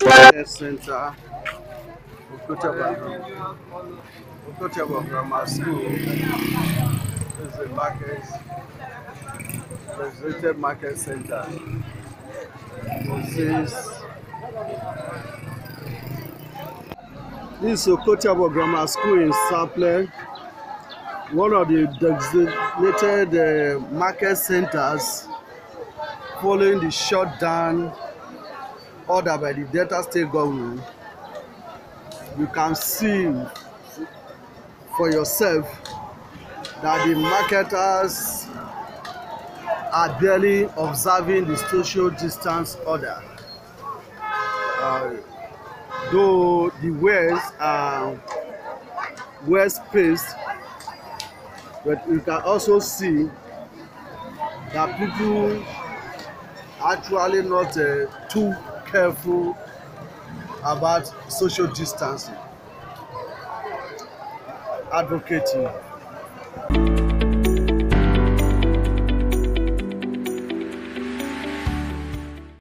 Center, Okotie-Eboh Grammar School is a market center. This is Okotie-Eboh Grammar School in Sapele, one of the designated market centers following the shutdown order by the Delta State government. You can see for yourself that the marketers are barely observing the social distance order. Though the wares are well spaced, but you can also see that people actually not too careful about social distancing, advocating.